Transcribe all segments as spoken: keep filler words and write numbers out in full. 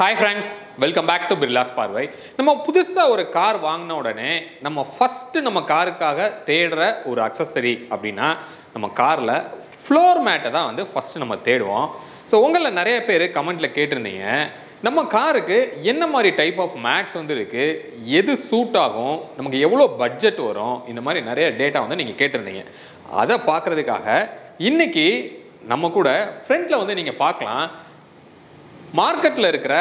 Hi friends, welcome back to Birlas Parvai. நம்ம புதுசா ஒரு கார் வாங்குன உடனே நம்ம ஃபர்ஸ்ட் நம்ம காருக்காக தேடுற ஒரு accessory அப்படினா நம்ம கார்ல floor mat தான் வந்து first நம்ம தேடுவோம். சோ உங்கள நிறைய பேர் கமெண்ட்ல கேட்டிருந்தீங்க நம்ம காருக்கு என்ன மாதிரி டைப் ஆஃப் மேட்ஸ் வந்து இருக்கு எது சூட் ஆகும் நமக்கு எவ்வளவு பட்ஜெட் வரும் இந்த மாதிரி நிறைய டேட்டா வந்து நீங்க கேட்டிருந்தீங்க. அத பார்க்கிறதுக்காக இன்னைக்கு நம்ம கூட ஃப்ரண்ட்ல வந்து நீங்க பார்க்கலாம் மார்க்கெட்ல இருக்கிற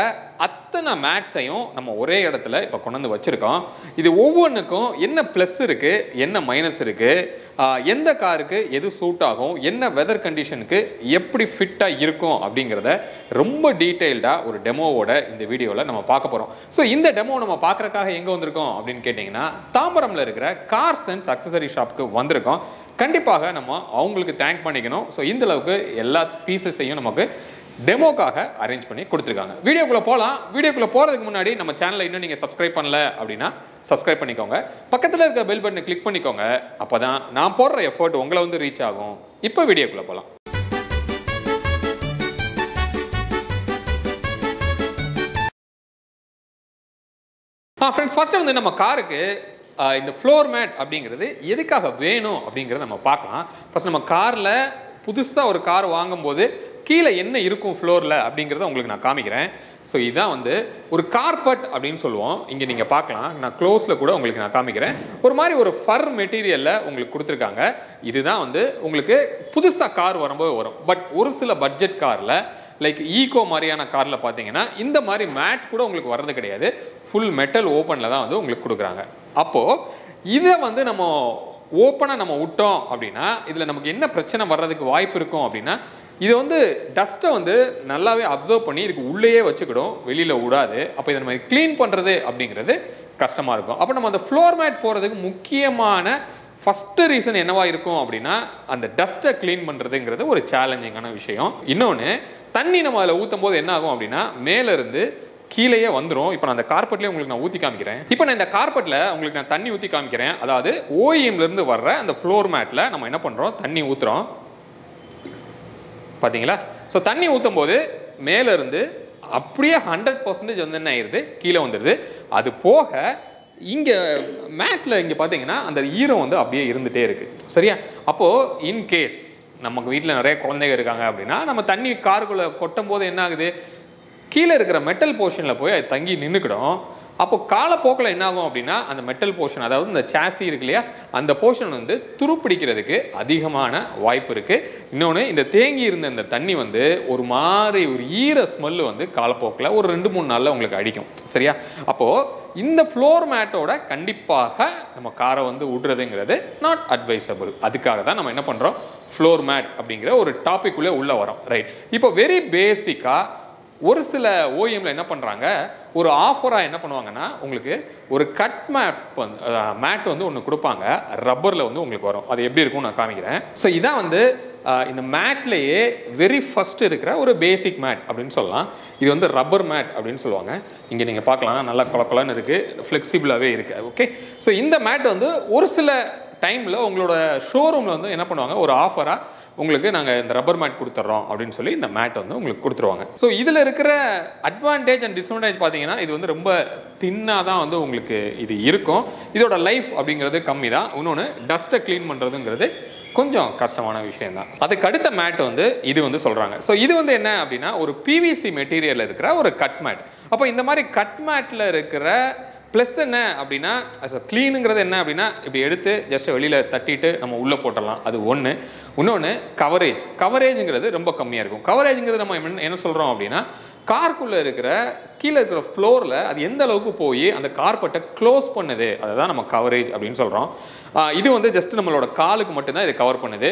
அத்தனை மேட்ஸையும் நம்ம ஒரே இடத்துல இப்ப கொண்டு வந்து வச்சிருக்கோம். இது ஒவ்வொன்னுக்கும் என்ன பிளஸ் இருக்கு என்ன மைனஸ் இருக்கு எந்த காருக்கு எது சூட் ஆகும் என்ன வெதர் கண்டிஷனுக்கு எப்படி ஃபிட்டா இருக்கும் அப்படிங்கறத ரொம்ப டீடைல்டா ஒரு டெமோவோட இந்த வீடியோல நம்ம பார்க்க போறோம். சோ இந்த டெமோ நம்ம பார்க்கறதுக்காக எங்க வந்திருக்கோம் அப்படின்னு கேட்டீங்கன்னா தாம்பரம்ல இருக்கிற கார் சென்ஸ் அக்சசரி ஷாப்க்கு வந்திருக்கோம். கண்டிப்பாக நம்ம அவங்களுக்கு தேங்க் பண்ணிக்கணும். சோ இந்த அளவுக்கு எல்லா பீசஸையும் நமக்கு டெமோக்காக அரேஞ்ச் பண்ணி கொடுத்துருக்காங்க. வீடியோக்குள்ளே போகலாம். வீடியோக்குள்ளே போகிறதுக்கு முன்னாடி நம்ம சேனலை இன்னும் நீங்கள் சப்ஸ்கிரைப் பண்ணல அப்படின்னா சப்ஸ்கிரைப் பண்ணிக்கோங்க. பக்கத்தில் இருக்க பெல் பட்டனை கிளிக் பண்ணிக்கோங்க. அப்போ தான் நான் போடுற எஃபர்ட் உங்களை வந்து ரீச் ஆகும். இப்போ வீடியோக்குள்ளே போகலாம். ஆ ஃப்ரெண்ட்ஸ், ஃபர்ஸ்ட் வந்து நம்ம காருக்கு இந்த ஃப்ளோர் மேட் அப்படிங்கிறது எதுக்காக வேணும் அப்படிங்கிறத நம்ம பார்க்கலாம். ஃபர்ஸ்ட் நம்ம காரில் புதுசாக ஒரு கார் வாங்கும்போது கீழே என்ன இருக்கும் ஃப்ளோரில் அப்படிங்கிறத உங்களுக்கு நான் காமிக்கிறேன். ஸோ இதுதான் வந்து ஒரு கார்பெட் அப்படின்னு சொல்லுவோம். இங்கே நீங்கள் பார்க்கலாம், நான் க்ளோஸில் கூட உங்களுக்கு நான் காமிக்கிறேன். ஒரு மாதிரி ஒரு ஃபர் மெட்டீரியலில் உங்களுக்கு கொடுத்துருக்காங்க. இதுதான் வந்து உங்களுக்கு புதுசாக கார் வரும்போது வரும். பட் ஒரு சில பட்ஜெட் காரில் லைக் ஈகோ மாதிரியான காரில் பார்த்தீங்கன்னா இந்த மாதிரி மேட் கூட உங்களுக்கு வர்றது கிடையாது. ஃபுல் மெட்டல் ஓப்பனில் தான் வந்து உங்களுக்கு கொடுக்குறாங்க. அப்போது இதை வந்து நம்ம ஓப்பனாக நம்ம விட்டோம் அப்படின்னா இதில் நமக்கு என்ன பிரச்சனை வர்றதுக்கு வாய்ப்பு இருக்கும் அப்படின்னா இது வந்து டஸ்ட்டை வந்து நல்லாவே அப்சர்வ் பண்ணி இதுக்கு உள்ளேயே வச்சுக்கிடும், வெளியில் விடாது. அப்போ இதை நம்ம க்ளீன் பண்ணுறது அப்படிங்கிறது கஷ்டமாக இருக்கும். அப்போ நம்ம அந்த ஃப்ளோர் மேட் போகிறதுக்கு முக்கியமான ஃபஸ்ட்டு ரீசன் என்னவா இருக்கும் அப்படின்னா அந்த டஸ்ட்டை க்ளீன் பண்ணுறதுங்கிறது ஒரு சேலஞ்சிங்கான விஷயம். இன்னொன்று, தண்ணி நம்ம அதில் ஊற்றும் போது என்ன ஆகும் அப்படின்னா மேலேருந்து கீழேயே வந்துடும். இப்போ நான் அந்த கார்பெட்லேயே உங்களுக்கு நான் ஊற்றி காமிக்கிறேன். இப்போ நான் இந்த கார்பெட்டில் உங்களுக்கு நான் தண்ணி ஊற்றி காமிக்கிறேன். அதாவது ஓஇஎம்லேருந்து வர்ற அந்த ஃப்ளோர் மேட்டில் நம்ம என்ன பண்ணுறோம், தண்ணி ஊற்றுறோம். பார்த்தீங்களா? ஸோ தண்ணி ஊற்றும் போது மேலேருந்து அப்படியே ஹண்ட்ரட் பர்சன்டேஜ் வந்து என்ன ஆயிடுது, கீழே வந்துடுது. அது போக இங்கே மேட்டில் இங்கே பார்த்தீங்கன்னா அந்த ஈரம் வந்து அப்படியே இருந்துகிட்டே இருக்குது. சரியா? அப்போது இன்கேஸ் நமக்கு வீட்டில் நிறைய குழந்தைங்க இருக்காங்க அப்படின்னா நம்ம தண்ணி காருக்குள்ளே கொட்டும் போது என்ன ஆகுது, கீழே இருக்கிற மெட்டல் போர்ஷனில் போய் அது தங்கி நின்றுக்கிடும். அப்போ காலப்போக்கில் என்ன ஆகும் அப்படின்னா அந்த மெட்டல் போர்ஷன், அதாவது இந்த சாசி இருக்கு இல்லையா, அந்த போர்ஷன் வந்து துருப்பிடிக்கிறதுக்கு அதிகமான வாய்ப்பு இருக்குது. இன்னொன்று, இந்த தேங்கி இருந்த இந்த தண்ணி வந்து ஒரு மாதிரி ஒரு ஈர ஸ்மெல்லு வந்து காலப்போக்கில் ஒரு ரெண்டு மூணு நாளில் உங்களுக்கு அடிக்கும். சரியா? அப்போது இந்த ஃப்ளோர் மேட்டோட கண்டிப்பாக நம்ம காரை வந்து விடுறதுங்கிறது நாட் அட்வைசபிள். அதுக்காக தான் நம்ம என்ன பண்ணுறோம், ஃப்ளோர் மேட் அப்படிங்கிற ஒரு டாபிக்குள்ளே உள்ளே வரோம். ரைட்? இப்போ வெரி பேசிக்காக ஒரு சில ஓஎம்ல என்ன பண்ணுறாங்க, ஒரு ஆஃபராக என்ன பண்ணுவாங்கன்னா உங்களுக்கு ஒரு கட் மேட் மேட் வந்து ஒன்று கொடுப்பாங்க, ரப்பரில் வந்து உங்களுக்கு வரும். அது எப்படி இருக்கும்னு நான் காமிக்கிறேன். ஸோ இதான் வந்து இந்த மேட்லேயே வெரி ஃபர்ஸ்ட் இருக்கிற ஒரு பேசிக் மேட் அப்படின்னு சொல்லலாம். இது வந்து ரப்பர் மேட் அப்படின்னு சொல்லுவாங்க. இங்கே நீங்கள் பார்க்கலாம், நல்லா குழப்பலான்னு இருக்குது, ஃப்ளெக்சிபிளாகவே இருக்குது. ஓகே? ஸோ இந்த மேட் வந்து ஒரு சில டைமில் உங்களோட ஷோரூமில் வந்து என்ன பண்ணுவாங்க, ஒரு ஆஃபராக உங்களுக்கு நாங்கள் இந்த ரப்பர் மேட் கொடுத்துட்றோம் அப்படின்னு சொல்லி இந்த மேட் வந்து உங்களுக்கு கொடுத்துருவாங்க. ஸோ இதில் இருக்கிற அட்வான்டேஜ் அண்ட் டிஸ்அட்வான்டேஜ் பார்த்தீங்கன்னா இது வந்து ரொம்ப தின்னாக தான் வந்து உங்களுக்கு இது இருக்கும். இதோட லைஃப் அப்படிங்கிறது கம்மி தான். இன்னொன்று, டஸ்ட்டை க்ளீன் பண்ணுறதுங்கிறது கொஞ்சம் கஷ்டமான விஷயம்தான். அதுக்கு அடுத்த மேட் வந்து இது வந்து சொல்கிறாங்க. ஸோ இது வந்து என்ன அப்படின்னா ஒரு பிவிசி மெட்டீரியலில் இருக்கிற ஒரு கட் மேட். அப்போ இந்த மாதிரி கட் மேட்டில் இருக்கிற ப்ளஸ் என்ன அப்படின்னா க்ளீனுங்கிறது என்ன அப்படின்னா இப்படி எடுத்து ஜஸ்ட் வெளியில் தட்டிட்டு நம்ம உள்ளே போட்டலாம். அது ஒன்று. இன்னொன்று, கவரேஜ் கவரேஜுங்கிறது ரொம்ப கம்மியாக இருக்கும். கவரேஜுங்கிறது நம்ம என்ன சொல்கிறோம் அப்படின்னா கார்க்குள்ளே இருக்கிற கீழே இருக்கிற ஃப்ளோரில் அது எந்த அளவுக்கு போய் அந்த கார்பெட்டை க்ளோஸ் பண்ணுது அதுதான் நம்ம கவரேஜ் அப்படின்னு சொல்கிறோம். இது வந்து ஜஸ்ட் நம்மளோட காலுக்கு மட்டும்தான் இது கவர் பண்ணுது.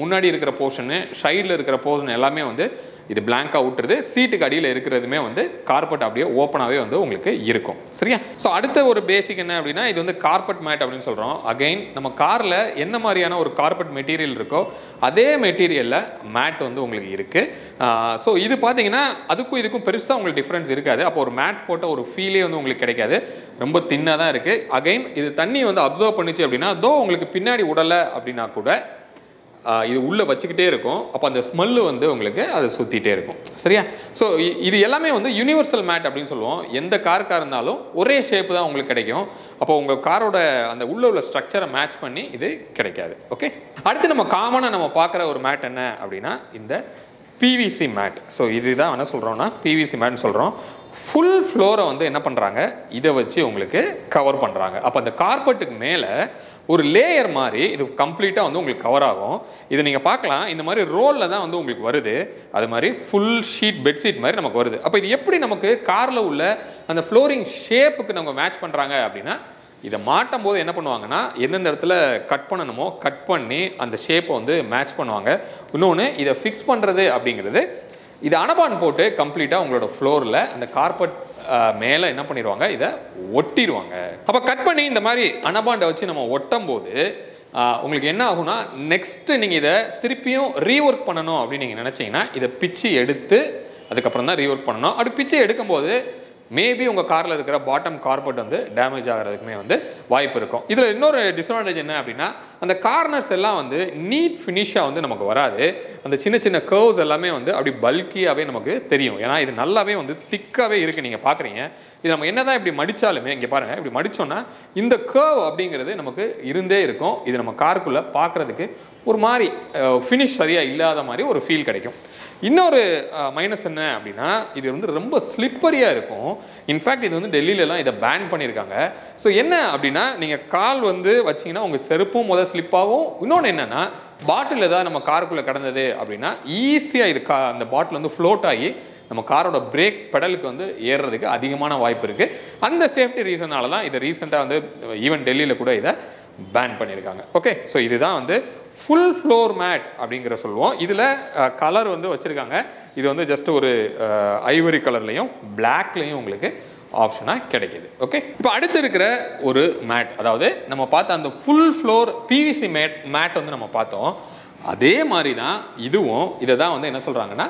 முன்னாடி இருக்கிற போர்ஷனு சைடில் இருக்கிற போர்ஷன் எல்லாமே வந்து இது பிளாங்காக விட்டுறது. சீட்டுக்கு அடியில் இருக்கிறதுமே வந்து கார்பெட் அப்படியே ஓப்பனாகவே வந்து உங்களுக்கு இருக்கும். சரியா? ஸோ அடுத்த ஒரு பேசிக் என்ன அப்படின்னா இது வந்து கார்பெட் மேட் அப்படின்னு சொல்கிறோம். அகைன் நம்ம காரில் என்ன மாதிரியான ஒரு கார்பெட் மெட்டீரியல் இருக்கோ அதே மெட்டீரியலில் மேட் வந்து உங்களுக்கு இருக்குது. ஸோ இது பார்த்தீங்கன்னா அதுக்கும் இதுக்கும் பெருசாக உங்களுக்கு டிஃப்ரென்ஸ் இருக்காது. அப்போ ஒரு மேட் போட்ட ஒரு ஃபீலே வந்து உங்களுக்கு கிடைக்காது. ரொம்ப தின்னாக தான் இருக்குது. அகைன் இது தண்ணி வந்து அப்சர்வ் பண்ணிச்சு அப்படின்னா தோ உங்களுக்கு பின்னாடி உடலை அப்படின்னா கூட இது உள்ள வச்சிட்டே இருக்கும் அப்ப அந்த ஸ்மெல் வந்து உங்களுக்கு அது சுத்திட்டே இருக்கும் சரியா சோ இது எல்லாமே வந்து யுனிவர்சல் மேட் அப்படினு சொல்லுவோம் எந்த கார் காரனாலும் ஒரே ஷேப் தான் உங்களுக்கு கிடைக்கும் அப்ப உங்க காரோட அந்த உள்ள உள்ள ஸ்ட்ரக்சரை மேட்ச் பண்ணி இது கிடைக்காது ஓகே அடுத்து நம்ம காமனா நம்ம பார்க்குற ஒரு மேட் என்ன அப்படினா இந்த P V C mat. So, this is P V C mat. Full floor வந்து என்ன பண்றாங்க இத வச்சு உங்களுக்கு கவர் பண்றாங்க அப்ப அந்த கார்பெட்டுக்கு மேல ஒரு லேயர் மாதிரி இது கம்ப்ளீட்டா வந்து உங்களுக்கு கவர் ஆகும் இது நீங்க பார்க்கலாம் இந்த மாதிரி ரோல்ல தான் வந்து உங்களுக்கு வருது அது மாதிரி ফুল ஷீட் பெட் ஷீட் மாதிரி நமக்கு வருது அப்ப இது எப்படி நமக்கு கார்ல உள்ள அந்த ஃப்ளோரிங் ஷேப்புக்கு நம்ம மேட்ச் பண்றாங்க அப்படினா இத மாட்டும் போது என்ன பண்ணுவாங்கன்னா என்னென்ன இடத்துல கட் பண்ணணுமோ கட் பண்ணி அந்த ஷேப்பை வந்து மேட்ச் பண்ணுவாங்க இன்னொன்னு இத ஃபிக்ஸ் பண்றது அப்படிங்கிறது இது அனபான் போட்டு கம்ப்ளீட்டா உங்களோட ஃப்ளோர்ல அந்த கார்பெட் மேல என்ன பண்ணிடுவாங்க இத ஒட்டிடுவாங்க அப்ப கட் பண்ணி இந்த மாதிரி அனபாண்ட வச்சு நம்ம ஒட்டும்போது உங்களுக்கு என்ன ஆகும்னா நெக்ஸ்ட் நீங்க இத திருப்பியும் ரீவொர்க் பண்ணனும் அப்படி நீங்க நினைச்சீங்கன்னா இத பிச்சி எடுத்து அதுக்கு அப்புறம் தான் ரீவொர்க் பண்ணனும் அது பிச்சி எடுக்கும்போது Maybe your car will be bottom carpet damage. This is another disadvantage. The corners are neat finish. The small curves are bulky. It is thick. If we look at this curve, we can see it. This is a car. It's finish. It's a feel. இன்னொரு minus என்ன அப்படினா இது வந்து ரொம்ப ஸ்லிப்பரியா இருக்கும் in fact இது வந்து டெல்லில எல்லாம் இத பேன் பண்ணிருக்காங்க சோ என்ன அப்படினா நீங்க கால் வந்து வச்சீங்கனா உங்க செருப்பும் முத ஸ்லிப் ஆகும் இன்னொரு என்னன்னா பாட்டில்ல தான் நம்ம காருக்குள்ள கடந்தது அப்படினா ஈஸியா இது அந்த பாட்டில் வந்து ஃப்ளோட் ஆகி நம்ம காரோட பிரேக் பெடலுக்கு வந்து ஏறிறதுக்கு அதிகமான வாய்ப்பு இருக்கு அந்த சேஃப்டி ரீசனால தான் இது ரீசன்ட்டா வந்து ஈவன் டெல்லில கூட இத பேன் பண்ணிருக்காங்க ஓகே சோ இதுதான் வந்து full floor mat அப்படிங்கற சொல்லுவோம் இதுல கலர் வந்து வச்சிருக்காங்க இது வந்து just ஒரு ஐவரி கலர்லயும் black லயும் உங்களுக்கு ஆப்ஷனா கிடைக்குது ஓகே இப்போ அடுத்து இருக்கிற ஒரு mat அதாவது நம்ம பார்த்த அந்த full floor P V C mat mat வந்து நம்ம பார்த்தோம் அதே மாதிரி தான் இதுவும் இத தான் வந்து என்ன சொல்றாங்கன்னா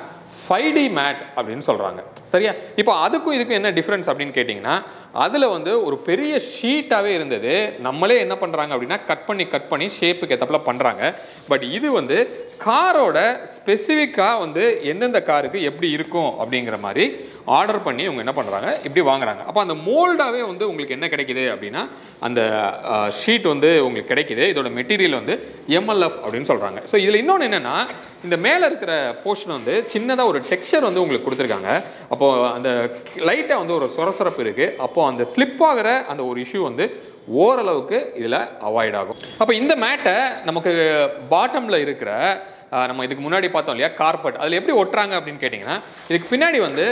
five D mat அப்படினு சொல்றாங்க சரியா இப்போ அதுக்கும் இதுக்கும் என்ன டிஃபரன்ஸ் அப்படினு கேட்டிங்கனா அதுல வந்து ஒரு பெரிய ஷீட்டாவே இருந்தது நம்மளே என்ன பண்றாங்க அப்படினா கட் பண்ணி கட் பண்ணி ஷேப்புக்கு ஏத்தப்பல பண்றாங்க பட் இது வந்து காரோட ஸ்பெசிபிக்கா வந்து என்னென்ன காருக்கு எப்படி இருக்கும் அப்படிங்கற மாதிரி ஆர்டர் பண்ணி இவங்க என்ன பண்றாங்க இப்படி வாங்குறாங்க அப்ப அந்த மோல்டாவே வந்து உங்களுக்கு என்ன கிடைக்குது அப்படினா அந்த ஷீட் வந்து உங்களுக்கு கிடைக்குது இதோட மெட்டீரியல் வந்து M L F அப்படினு சொல்றாங்க சோ இதுல இன்னொன்னு என்னன்னா இந்த மேல இருக்கிற போர்ஷன் வந்து சின்னதா ஒரு டெக்ஸ்சர் வந்து உங்களுக்கு கொடுத்திருக்காங்க அப்போ அந்த லைட்டா வந்து ஒரு சொரசரப்பு இருக்கு அப்போ அந்த ஸ்லிப் ஆகற அந்த ஒரு இஷ்யூ வந்து ஓரளவுக்கு இதுல அவாய்ட் ஆகும் அப்ப இந்த மேட்டை நமக்கு பாட்டம்ல இருக்கிற நம்ம இதுக்கு முன்னாடி பார்த்தோம் இல்லையா கார்பெட் அதுல எப்படி ஒட்டறாங்க அப்படினு கேட்டிங்கனா இதுக்கு பின்னாடி வந்து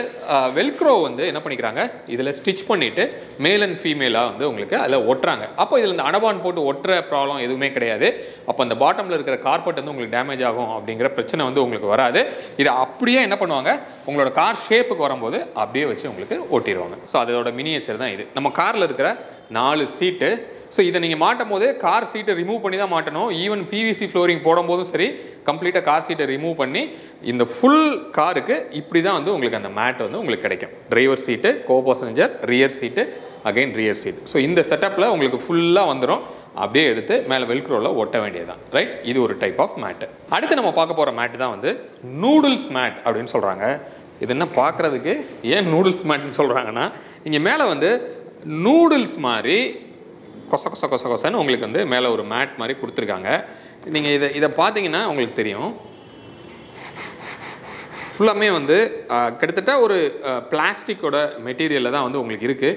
வெல்க்ரோ வந்து என்ன பண்ணிக்கறாங்க இதுல ஸ்டிட்ச் பண்ணிட்டு மேல் அண்ட் ஃபீமேலா வந்து உங்களுக்கு அதுல ஒட்டறாங்க அப்ப இதுல இந்த அனபான் போட்டு ஒட்டற ப்ராப்ளம் எதுவுமே கிடையாது அப்ப அந்த பாட்டம்ல இருக்கிற கார்பெட் வந்து உங்களுக்கு டேமேஜ் ஆகும் அப்படிங்கற பிரச்சனை வந்து உங்களுக்கு வராது இது அப்படியே என்ன பண்ணுவாங்க உங்களோட கார் ஷேப்புக்கு வரும்போது அப்படியே வச்சு உங்களுக்கு ஒட்டிடுவாங்க சோ அதோட மினியேச்சர் தான் இது நம்ம கார்ல இருக்கிற நாலு seat So, if you remove car seat, remove even P V C flooring, complete a car seat, remove the full car, you the mat. Driver seat, co-passenger, rear seat, again rear seat. So, in this setup, you can full velcro. Right? This is a type of mat. Next, we will talk about mat is noodles mat. This is what we call noodles mat. Here, noodles mat. கொச கொச கொச கொசன்னு உங்களுக்கு வந்து மேல ஒரு mat மாதிரி கொடுத்திருக்காங்க நீங்க இத இத பாத்தீங்கன்னா உங்களுக்கு தெரியும் ஃபுல்லாமே வந்து கிட்டத்தட்ட ஒரு பிளாஸ்டிக்கோட மெட்டீரியல்ல தான் வந்து உங்களுக்கு இருக்கு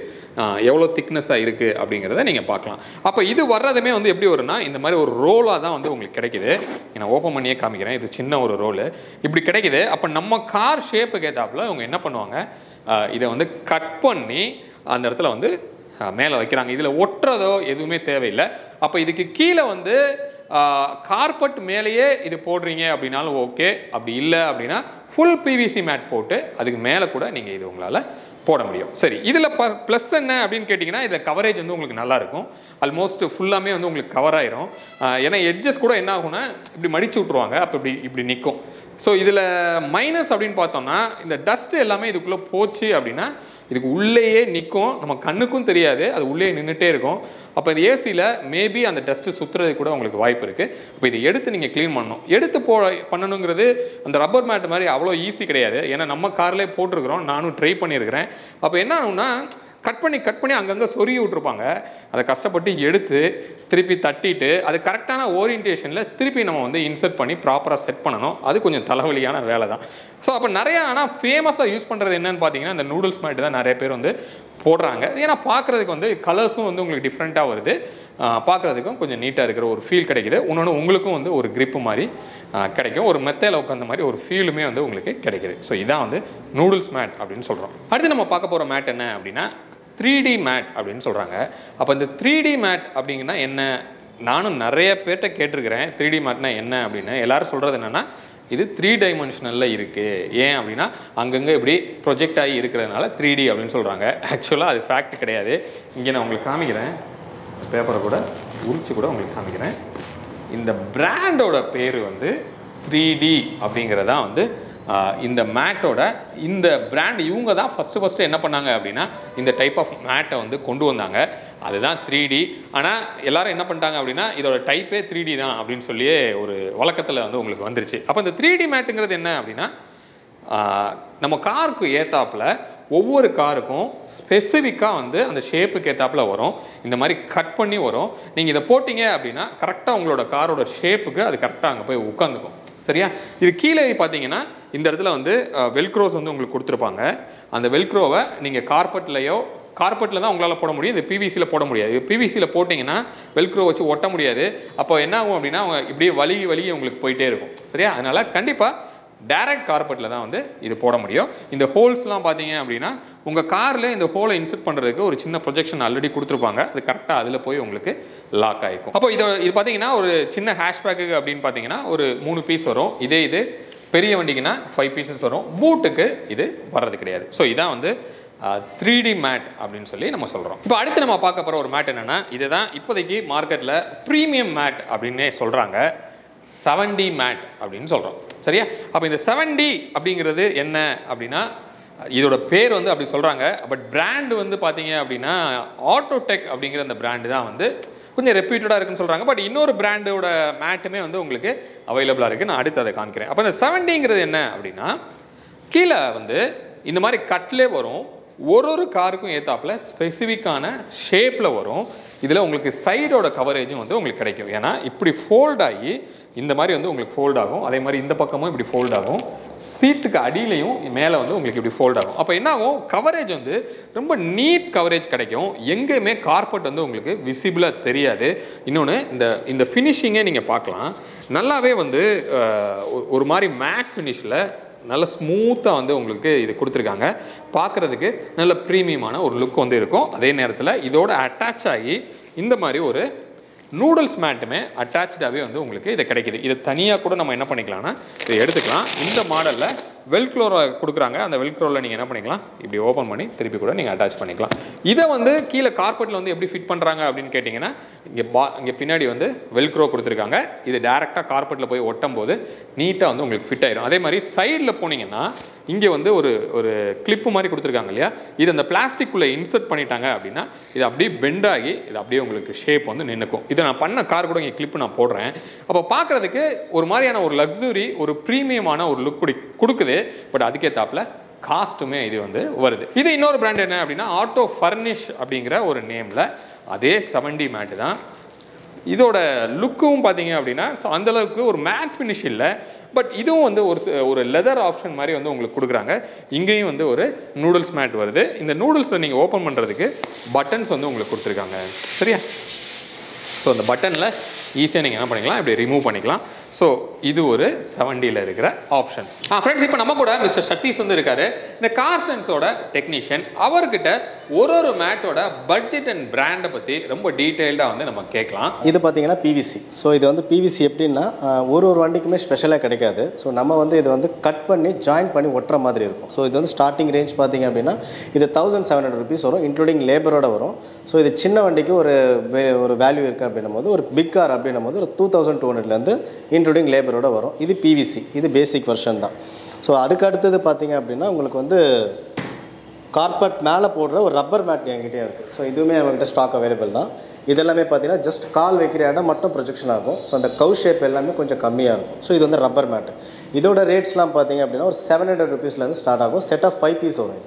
எவ்வளவு திக்னஸா இருக்கு அப்படிங்கறதை நீங்க பார்க்கலாம் அப்ப இது வர்றதுமே வந்து எப்படி வரும்னா இந்த மாதிரி ஒரு ரோலா தான் வந்து உங்களுக்கு கிடைக்குது நான் ஓபன் பண்ணியே காமிக்கிறேன் இது சின்ன ஒரு ரோல் இப்படி கிடைக்குது அப்ப நம்ம கார் ஷேப்புக்கு ஏத்தாப்புல அவங்க என்ன பண்ணுவாங்க இத வந்து கட் பண்ணி அந்த இடத்துல வந்து மேல வைக்கறாங்க இதுல ஒற்றதோ எதுமே தேவையில்ல அப்ப இதுக்கு கீழ வந்து கார்பெட் மேலயே இது போடுறீங்க அப்படினாலும் ஓகே அப்படி இல்ல அப்படினா full P V C mat போட்டு அதுக்கு மேல கூட நீங்க இது உங்களால போட முடியும் சரி இதுல பிளஸ் என்ன அப்படினு கேட்டிங்கனா இதுல கவரேஜ் வந்து உங்களுக்கு நல்லா இருக்கும் ஆல்மோஸ்ட் ஃபுல்லாமே வந்து உங்களுக்கு கவர் ஆயிரும் ஏனா எட்ஜஸ் கூட என்ன ஆகும்னா இப்படி மடிச்சு விட்டுருவாங்க அப்ப இப்படி இப்படி நிக்கும் சோ இதுல மைனஸ் அப்படினு பார்த்தோம்னா இந்த டஸ்ட் எல்லாமே இதுக்குள்ள போச்சு அப்படினா இதுக்கு உள்ளேயே நிக்கும், நம்ம கண்ணுக்கும் தெரியாது, அது உள்ளே நின்னுட்டே இருக்கும். அப்போ இந்த ஏசியில் மேபி அந்த டஸ்ட் சுற்றுறது கூட உங்களுக்கு வாய்ப்பு இருக்குது. இப்போ இதை எடுத்து நீங்கள் க்ளீன் பண்ணணும். எடுத்து போ பண்ணணுங்கிறது அந்த ரப்பர் மேட் மாதிரி அவ்வளோ ஈஸி கிடையாது. ஏன்னா நம்ம கார்லேயே போட்டிருக்கிறோம், நானும் ட்ரை பண்ணியிருக்கிறேன். அப்போ என்ன ஆகும்னா, கட் பண்ணி கட் பண்ணி அங்கங்கே சொருகி விட்ருப்பாங்க. அதை கஷ்டப்பட்டு எடுத்து திருப்பி தட்டிட்டு அது கரெக்டான ஓரியன்டேஷனில் திருப்பி நம்ம வந்து இன்சர்ட் பண்ணி ப்ராப்பராக செட் பண்ணணும். அது கொஞ்சம் தலைவலியான வேலை தான். ஸோ அப்போ நிறையா ஆனால் ஃபேமஸாக யூஸ் பண்ணுறது என்னென்னு பார்த்தீங்கன்னா, இந்த நூடுல்ஸ் மேட் தான் நிறைய பேர் வந்து போடுறாங்க. ஏன்னா பார்க்குறதுக்கு வந்து கலர்ஸும் வந்து உங்களுக்கு டிஃப்ரெண்ட்டாக வருது, பார்க்குறதுக்கும் கொஞ்சம் நீட்டாக இருக்கிற ஒரு ஃபீல் கிடைக்கிது. இன்னொன்று உங்களுக்கும் வந்து ஒரு grip மாதிரி கிடைக்கும், ஒரு மெத்தையில் உட்காந்த மாதிரி ஒரு ஃபீலுமே வந்து உங்களுக்கு கிடைக்கிது. ஸோ இதான் வந்து நூடுல்ஸ் மேட் அப்படின்னு சொல்கிறோம். அடுத்து நம்ம பார்க்க போகிற மேட் என்ன அப்படின்னா, த்ரீ டி மேட் அப்படின்னு சொல்கிறாங்க. அப்போ இந்த த்ரீ டி மேட் அப்படிங்கன்னா என்ன, நானும் நிறைய பேர்கிட்ட கேட்டிருக்கிறேன் த்ரீ டி மேட்னா என்ன அப்படின்னு. எல்லோரும் சொல்கிறது என்னென்னா, இது த்ரீ டைமென்ஷனலில் இருக்குது. ஏன் அப்படின்னா அங்கங்கே இப்படி ப்ரொஜெக்ட் ஆகி இருக்கிறதுனால த்ரீ டி அப்படின்னு சொல்கிறாங்க. ஆக்சுவலாக அது ஃபேக்ட் கிடையாது. இங்கே நான் உங்களுக்கு காமிக்கிறேன், பேப்பரை கூட உரிச்சு கூட உங்களுக்கு காமிக்கிறேன். இந்த பிராண்டோட பேர் வந்து த்ரீ டி அப்படிங்கிறதான் வந்து இந்த மேட்டோட, இந்த பிராண்ட் இவங்க தான் ஃபஸ்ட்டு ஃபஸ்ட்டு என்ன பண்ணாங்க அப்படின்னா, இந்த டைப் ஆஃப் மேட்டை வந்து கொண்டு வந்தாங்க. அதுதான் த்ரீ டி. ஆனால் எல்லோரும் என்ன பண்ணிட்டாங்க அப்படின்னா, இதோட டைப்பே த்ரீ டி தான் அப்படின்னு சொல்லியே ஒரு வழக்கத்தில் வந்து உங்களுக்கு வந்துருச்சு. அப்போ இந்த த்ரீ டி மேட்டுங்கிறது என்ன அப்படின்னா, நம்ம காருக்கு ஏத்தாப்பில் ஒவ்வொரு காருக்கும் ஸ்பெசிஃபிக்காக வந்து அந்த ஷேப்புக்கு ஏற்றாப்பில் வரும், இந்த மாதிரி கட் பண்ணி வரும். நீங்கள் இதை போட்டிங்க அப்படின்னா கரெக்டாக உங்களோட காரோட ஷேப்புக்கு அது கரெக்டாக அங்கே போய் உட்காந்துக்கும். சரியா? இது கீழே பார்த்தீங்கன்னா இந்த இடத்துல வந்து வெல்க்ரோஸ் வந்து உங்களுக்கு கொடுத்துருப்பாங்க. அந்த வெல்க்ரோவை நீங்கள் கார்பெட்லையோ, கார்பெட்டில் தான் உங்களால் போட முடியும், இது பிவிசியில் போட முடியாது. இது பிவிசியில் போட்டிங்கன்னா வெல்க்ரோ வச்சு ஒட்ட முடியாது. அப்போ என்ன ஆகும் அப்படின்னா, அவங்க இப்படியே வலிகி வலிகி உங்களுக்கு போயிட்டே இருக்கும். சரியா? அதனால் கண்டிப்பாக டைரக்ட் கார்பெட்டில் தான் வந்து இது போட முடியும். இந்த ஹோல்ஸ்லாம் பார்த்தீங்க அப்படின்னா, உங்கள் காரில் இந்த ஹோலை இன்சர்ட் பண்ணுறதுக்கு ஒரு சின்ன ப்ரொஜெக்ஷன் ஆல்ரெடி கொடுத்துருப்பாங்க, அது கரெக்டாக அதில் போய் உங்களுக்கு லாக் ஆகிக்கும். அப்போ இதை இது பார்த்தீங்கன்னா ஒரு சின்ன ஹேஷ்பேக்கு அப்படின்னு பார்த்தீங்கன்னா ஒரு மூணு பீஸ் வரும். இதே இது பெரிய வண்டிக்குன்னா ஃபைவ் பீசஸ் வரும். பூட்டுக்கு இது வர்றது கிடையாது. ஸோ இதான் வந்து த்ரீ டி மேட் அப்படின்னு சொல்லி நம்ம சொல்கிறோம். இப்போ அடுத்து நம்ம பார்க்க போகிற ஒரு மேட் என்னென்னா, இதுதான் இப்போதைக்கு மார்க்கெட்டில் ப்ரீமியம் மேட் அப்படின்னே சொல்கிறாங்க, செவன் டி மேட் அப்படின்னு சொல்கிறோம். சரியா? அப்போ இந்த செவன் டி அப்படிங்கிறது என்ன அப்படின்னா, இதோட பேர் வந்து அப்படி சொல்கிறாங்க, பட் பிராண்டு வந்து பார்த்தீங்க அப்படின்னா ஆட்டோ டெக் அப்படிங்கிற அந்த பிராண்டு தான் வந்து கொஞ்சம் ரெப்யூட்டடாக இருக்குன்னு சொல்கிறாங்க. பட் இன்னொரு பிராண்டோட மேட்டுமே வந்து உங்களுக்கு அவைலபிளாக இருக்குது, நான் அடுத்து அதை காமிக்கிறேன். அப்போ இந்த செவன் டிங்கிறது என்ன அப்படின்னா, கீழே வந்து இந்த மாதிரி கட்லே வரும், ஒரு ஒரு காருக்கும் ஏற்றாப்பில் ஸ்பெசிஃபிக்கான ஷேப்பில் வரும். இதில் உங்களுக்கு சைடோட கவரேஜும் வந்து உங்களுக்கு கிடைக்கும். ஏன்னா இப்படி ஃபோல்ட் ஆகி இந்த மாதிரி வந்து உங்களுக்கு ஃபோல்ட் ஆகும், அதே மாதிரி இந்த பக்கமும் இப்படி ஃபோல்ட் ஆகும், சீட்டுக்கு அடியிலையும் மேலே வந்து உங்களுக்கு இப்படி ஃபோல்ட் ஆகும். அப்போ என்ன ஆகும், கவரேஜ் வந்து ரொம்ப நீட் கவரேஜ் கிடைக்கும், எங்கேயுமே கார்பெட் வந்து உங்களுக்கு விசிபிளாக தெரியாது. இன்னொன்று இந்த இந்த ஃபினிஷிங்கே நீங்கள் பார்க்கலாம், நல்லாவே வந்து ஒரு மாதிரி மேட் ஃபினிஷில் நல்ல ஸ்மூத்தாக வந்து உங்களுக்கு இது கொடுத்துருக்காங்க. பார்க்குறதுக்கு நல்ல ப்ரீமியமான ஒரு லுக் வந்து இருக்கும். அதே நேரத்தில் இதோட அட்டாச் ஆகி இந்த மாதிரி ஒரு நூடுல்ஸ் மேட்டுமே அட்டாச்சாகவே வந்து உங்களுக்கு இது கிடைக்கிது. இதை தனியாக கூட நம்ம என்ன பண்ணிக்கலாம்னா இதை எடுத்துக்கலாம். இந்த மாடலில் வெல்க்ரோரை கொடுக்குறாங்க, அந்த வெல்க்ரோவில் நீங்கள் என்ன பண்ணிக்கலாம், இப்படி ஓப்பன் பண்ணி திருப்பி கூட நீங்கள் அட்டாச் பண்ணிக்கலாம். இதை வந்து கீழே கார்பெட்டில் வந்து எப்படி ஃபிட் பண்ணுறாங்க அப்படின்னு கேட்டிங்கன்னா, இங்கே பா இங்கே பின்னாடி வந்து வெல்க்ரோ கொடுத்துருக்காங்க, இது டேரெக்டாக கார்பெட்டில் போய் ஒட்டும் போது நீட்டாக வந்து உங்களுக்கு ஃபிட் ஆகிடும். அதே மாதிரி சைடில் போனீங்கன்னா இங்கே வந்து ஒரு ஒரு கிளிப்பு மாதிரி கொடுத்துருக்காங்க இல்லையா, இது அந்த பிளாஸ்டிக்குள்ளே இன்சர்ட் பண்ணிட்டாங்க அப்படின்னா இது அப்படியே பெண்டாகி இது அப்படியே உங்களுக்கு ஷேப் வந்து நின்றுக்கும். இதை நான் பண்ண கார் கூட இங்கே கிளிப்பு நான் போடுறேன். அப்போ பார்க்குறதுக்கு ஒரு மாதிரியான ஒரு லக்ஸுரி, ஒரு ப்ரீமியமான ஒரு லுக் கொடுக்குது. பட் அதுக்கேற்றாப்புல காஸ்ட்டுமே இது வந்து வருது. இது இன்னொரு பிராண்ட் என்ன அப்படின்னா, ஆட்டோ ஃபர்னிஷ் அப்படிங்கிற ஒரு நேமில் அதே செவன்டி மேட்டு தான். இதோட லுக்கும் பார்த்தீங்க அப்படின்னா, ஸோ அந்தளவுக்கு ஒரு மேட் ஃபினிஷ் இல்லை, பட் இதுவும் வந்து ஒரு ஒரு லெதர் ஆப்ஷன் மாதிரி வந்து உங்களுக்கு கொடுக்குறாங்க. இங்கேயும் வந்து ஒரு நூடுல்ஸ் மேட் வருது. இந்த நூடுல்ஸை நீங்கள் ஓப்பன் பண்ணுறதுக்கு பட்டன்ஸ் வந்து உங்களுக்கு கொடுத்துருக்காங்க. சரியா? ஸோ அந்த பட்டனில் ஈஸியாக நீங்கள் என்ன பண்ணிக்கலாம், இப்படி ரிமூவ் பண்ணிக்கலாம். ஸோ இது ஒரு செவன்டியில் இருக்கிற ஆப்ஷன். ஆ ஃப்ரெண்ட்ஸ், இப்போ நம்ம கூட மிஸ்டர் சதீஷ் வந்து இருக்காரு, இந்த கார் சென்ஸோட டெக்னீஷியன். அவர்கிட்ட ஒரு ஒரு மேட்டோட பட்ஜெட் அண்ட் பிராண்டை பற்றி ரொம்ப டீட்டெயில்டாக வந்து நம்ம கேட்கலாம். இது பார்த்தீங்கன்னா பிவிசி. ஸோ இது வந்து பிவிசி எப்படின்னா ஒரு ஒரு வண்டிக்குமே ஸ்பெஷலாக கிடைக்காது. ஸோ நம்ம வந்து இது வந்து கட் பண்ணி ஜாயின் பண்ணி ஒட்டுற மாதிரி இருக்கும். ஸோ இது வந்து ஸ்டார்டிங் ரேஞ்ச் பார்த்தீங்க அப்படின்னா இது தௌசண்ட் செவன் ஹண்ட்ரட் ருபீஸ் வரும், இன்க்ளூடிங் லேபரோட வரும். ஸோ இது சின்ன வண்டிக்கு ஒரு ஒரு வேல்யூ இருக்குது அப்படின்னும் போது, ஒரு பிக் கார் அப்படின்னும் போது ஒரு டூ தௌசண்ட் டூ ஹண்ட்ரட்லேருந்து இன்க்ளூடிங் லேபரோட வரும். இது பிவிசி, இது பேசிக் வெர்ஷன் தான். ஸோ அதுக்கு அடுத்தது பார்த்தீங்க அப்படின்னா உங்களுக்கு வந்து carpet மேலே போடுற ஒரு rubber mat என்கிட்ட இருக்கு சோ இதுமே நம்மகிட்ட ஸ்டாக் அவேilable தான் இதெல்லாம் பாத்தீனா just கால் வைக்கிற இடம் மட்டும் projection ஆகும் சோ அந்த கவ் ஷேப் எல்லாமே கொஞ்சம் கம்மியா இருக்கும் சோ இது வந்து rubber mat இதோட ரேட்ஸ்லாம் பாத்தீங்க அப்படினா ஒரு seven hundred rupees ல இருந்து ஸ்டார்ட் ஆகும் செட் ஆஃப் five piece வரும்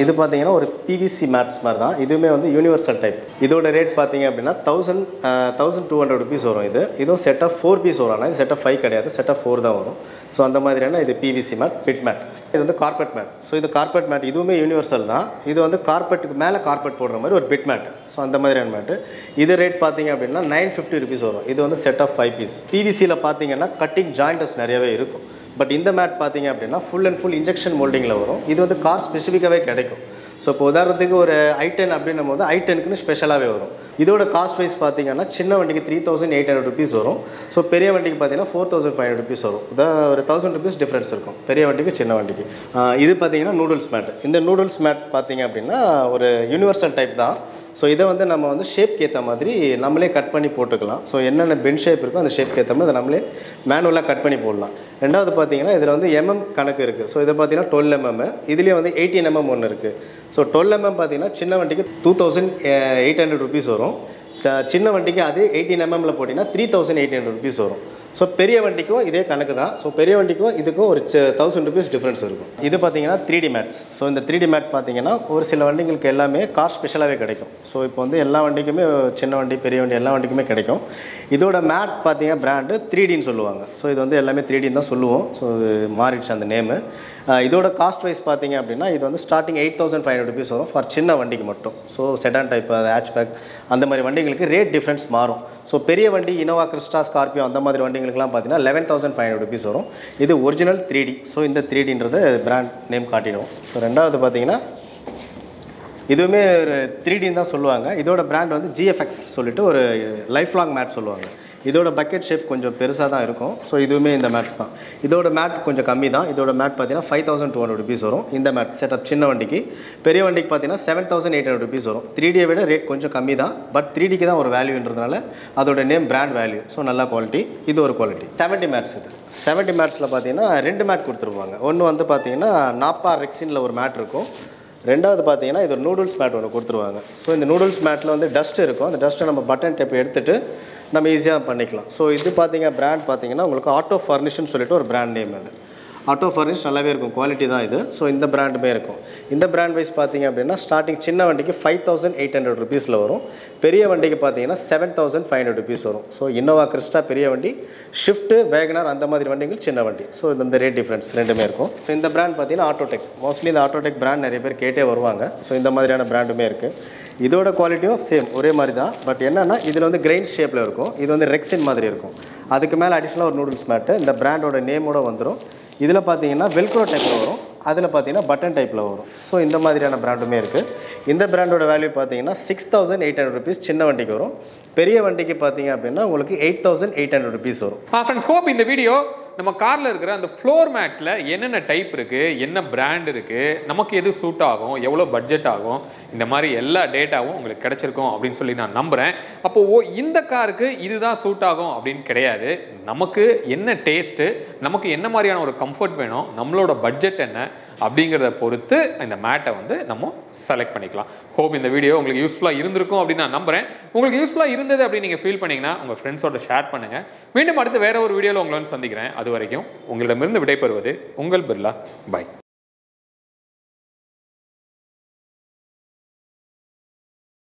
இது இது பாத்தீங்கனா ஒரு P V C mats மாதிரி தான் இதுமே வந்து universal type இதோட ரேட் பாத்தீங்க அப்படினா one thousand two hundred rupees வரும் இது இது செட் ஆஃப் four piece வரானா இது செட் ஆஃப் five கிடையாது செட் ஆஃப் four தான் வரும் சோ அந்த மாதிரியான இது P V C mat fit mat இது வந்து carpet mat சோ இது carpet mat இதுமே universal தான் இது வந்து carpet க்கு மேல carpet போடுற மாதிரி ஒரு bit mat சோ அந்த மாதிரியான mat இது ரேட் பாத்தீங்க அப்படினா nine fifty rupees வரும் இது வந்து set of five piece P V C ல பாத்தீங்கன்னா cutting joints நிறையவே இருக்கும் But in the mat, full and full injection molding. This is a car specific. So, if you have an i ten, you have i ten special. This is cost price three thousand eight hundred rupees. So, four thousand five hundred rupees. There is one thousand rupees difference. This is noodles mat. This noodles mat is universal type. So இத வந்து நம்ம வந்து shape கேத்த மாதிரி நம்மளே cut பண்ணி போட்டுக்கலாம் so என்னென்ன pen shape இருக்கோ அந்த ஷேப் கேத்த மாதிரி நம்மளே மேனுவலா கட் பண்ணி போடலாம் இரண்டாவது பாத்தீங்கன்னா இதல வந்து mm கணக்கு இருக்கு சோ இத பாத்தீங்கன்னா twelve mm இதுலயே வந்து eighteen mm ஒன்னு இருக்கு சோ twelve mm பாத்தீங்கன்னா சின்ன வண்டிக்கு two thousand eight hundred rupees வரும் சின்ன வண்டிக்கு அது eighteen mm ல போடினா three thousand eight hundred rupees வரும் So, பெரிய வண்டிக்கும் இதே கணக்கு தான் சோ பெரிய வண்டிக்கும் இதுக்கும் ஒரு one thousand rupees டிஃபரன்ஸ் இருக்கும் இது பாத்தீங்கன்னா three D mats சோ இந்த three D mat பாத்தீங்கன்னா ஒரு சில வண்டிகளுக்கு எல்லாமே கார் ஸ்பெஷலாவே கிடைக்கும் சோ இப்போ வந்து எல்லா வண்டிக்குமே சின்ன வண்டி பெரிய வண்டி எல்லா வண்டிக்குமே கிடைக்கும் இதோட mat பாத்தீங்க பிராண்ட் three D ன்னு சொல்லுவாங்க சோ இது வந்து எல்லாமே three D தான் சொல்லுவோம் சோ மாறிடுச்சு அந்த நேம் இதோட காஸ்ட் வைஸ் பாத்தீங்க அப்படினா இது வந்து starting eight thousand five hundred rupees வரும் ஃபார் சின்ன வண்டிக்கு மட்டும் சோ செடான் டைப் ஹேட்ச்பேக் அந்த மாதிரி வண்டிகளுக்கு ரேட் டிஃபரன்ஸ் மாறும் So, பெரிய வண்டி இனோவா கிறிஸ்டா ஸ்கார்பியோ அந்த மாதிரி வண்டிகளுக்குலாம் பாத்தீனா eleven thousand five hundred rupees வரும் இது ஒரிஜினல் three D சோ இந்த three D ன்றது பிராண்ட் நேம் கார்டினோ சோ இரண்டாவது பாத்தீங்கன்னா இதுமே three D ன்னு தான் சொல்லுவாங்க இதோட பிராண்ட் வந்து G F X சொல்லிட்டு ஒரு லைஃப் லாங் மேட் சொல்லுவாங்க இதோட பக்கெட் ஷேப் கொஞ்சம் பெருசா தான் இருக்கும் சோ இதுமே இந்த மேட்ஸ் தான் இதோட மேட் கொஞ்சம் கம்மி தான் இதோட மேட் பாத்தீனா five thousand two hundred rupees வரும் இந்த மேட் செட்டப் சின்ன வண்டிக்கு பெரிய வண்டிக்கு பாத்தீனா seven thousand eight hundred rupees வரும் three D விட ரேட் கொஞ்சம் கம்மி தான் பட் three D க்கு தான் ஒரு வேல்யூன்றதனால அதோட நேம் பிராண்ட் வேல்யூ சோ நல்ல குவாலிட்டி இது ஒரு குவாலிட்டி seventy mats இது seventy matsல பாத்தீனா ரெண்டு மேட் கொடுத்துருவாங்க ஒன்னு வந்து பாத்தீங்கன்னா நாப்பா ரெக்ஸின்ல ஒரு மேட் இருக்கும் ரெண்டாவது பாத்தீங்கன்னா இது நூடுல்ஸ் மேட் ஒன்னு கொடுத்துருவாங்க சோ இந்த நூடுல்ஸ் மேட்ல வந்து டஸ்ட் இருக்கும் அந்த டஸ்ட நம்ம பட்டன் டேப் எடுத்துட்டு நம்ம ஈஸியா பண்ணிக்கலாம் சோ இது பாத்தீங்க பிராண்ட் பாத்தீங்கன்னா உங்களுக்கு auto furnish ன்னு சொல்லிட்டு ஒரு பிராண்ட் நேம் அது auto furnish நல்லாவே இருக்கும் குவாலிட்டி தான் இது சோ இந்த பிராண்ட் பே இருக்கும் இந்த பிராண்ட் வைஸ் பாத்தீங்க அப்படினா ஸ்டார்டிங் சின்ன வண்டிக்கு five thousand eight hundred rupees ல வரும் பெரிய வண்டிக்கு பாத்தீங்கன்னா seven thousand five hundred rupees வரும் சோ இன்னோவா கிறிஸ்டா பெரிய வண்டி Shift Wagoner அந்த மாதிரி வண்டிகள் சின்ன வண்டி சோ இந்த ரேட் டிஃபரன்ஸ் ரெண்டுமே இருக்கும் சோ இந்த பிராண்ட் பாத்தீங்கன்னா auto tech மோஸ்ட்லி இந்த auto tech பிராண்ட் நிறைய பேர் கேட்டே வருவாங்க சோ இந்த மாதிரியான பிராண்டுமே இருக்கு இதோட குவாலிட்டியும் சேம் ஒரே மாதிரி தான் பட் என்னன்னா இதுல வந்து கிரெயின் ஷேப்ல இருக்கும் இது வந்து ரெக்ஸின் மாதிரி இருக்கும் அதுக்கு மேல அடிஷனலா ஒரு நூடுல்ஸ் மேட் இந்த பிராண்டோட நேமோட வந்துரும் இதுல பாத்தீங்கன்னா வெல்க்ரோ டைப்ல வரும் அதுல பாத்தீங்கன்னா பட்டன் டைப்ல வரும் சோ இந்த மாதிரியான பிராண்டுமே இருக்கு இந்த பிராண்டோட வேல்யூ பாத்தீங்கன்னா six thousand eight hundred rupees சின்ன வண்டிக்கு வரும் பெரிய வண்டிக்கு பாத்தீங்க அப்படினா உங்களுக்கு eight thousand eight hundred rupees வரும் பா फ्रेंड्स hope இந்த வீடியோ நம்ம கார்ல இருக்கிற அந்த floor mats ல என்னென்ன டைப் இருக்கு என்ன பிராண்ட் இருக்கு நமக்கு எது சூட் ஆகும் எவ்வளவு பட்ஜெட் ஆகும் இந்த மாதிரி எல்லா டேட்டாவும் உங்களுக்கு கிடைச்சிருக்கும் அப்படினு சொல்லி நான் நம்புறேன் அப்போ இந்த காருக்கு இதுதான் சூட் ஆகும் அப்படினு கிடையாது நமக்கு என்ன டேஸ்ட் நமக்கு என்ன மாதிரியான ஒரு கம்ஃபர்ட் வேணும் நம்மளோட பட்ஜெட் என்ன அப்படிங்கறத பொறுத்து இந்த மேட்டை வந்து நம்ம செலக்ட் பண்ணிக்கலாம் ஹோப் இந்த வீடியோ உங்களுக்கு யூஸ்ஃபுல்லா இருந்திருக்கும் அப்படி நான் நம்பறேன் உங்களுக்கு யூஸ்ஃபுல்லா இருந்தது அப்படி நீங்க ஃபீல் பண்ணீங்கனா உங்க ஃப்ரெண்ட்ஸோட ஷேர் பண்ணுங்க மீண்டும் அடுத்து வேற ஒரு வீடியோல உங்களை சந்திக்கிறேன் அதுவரைக்கும் உங்களிடமிருந்து விடைபெறுவது உங்கள் பிர்லா பை